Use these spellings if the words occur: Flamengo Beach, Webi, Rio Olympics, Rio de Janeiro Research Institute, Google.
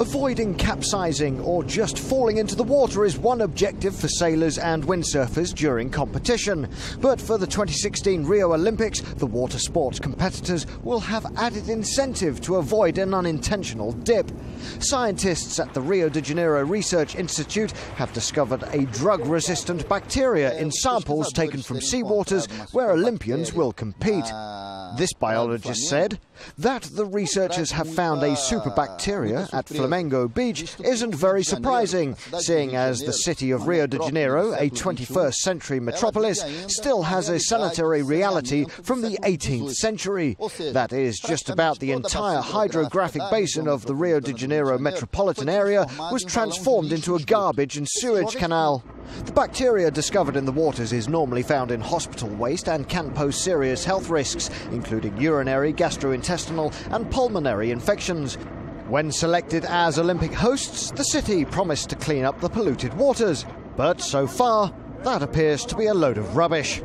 Avoiding capsizing or just falling into the water is one objective for sailors and windsurfers during competition. But for the 2016 Rio Olympics, the water sports competitors will have added incentive to avoid an unintentional dip. Scientists at the Rio de Janeiro Research Institute have discovered a drug-resistant bacteria in samples taken from seawaters where Olympians will compete. This biologist said that the researchers have found a superbacteria at Flamengo Beach isn't very surprising, seeing as the city of Rio de Janeiro, a 21st century metropolis, still has a sanitary reality from the 18th century. That is, just about the entire hydrographic basin of the Rio de Janeiro metropolitan area was transformed into a garbage and sewage canal. The bacteria discovered in the waters is normally found in hospital waste and can pose serious health risks, including urinary, gastrointestinal and pulmonary infections. When selected as Olympic hosts, the city promised to clean up the polluted waters, but so far, that appears to be a load of rubbish.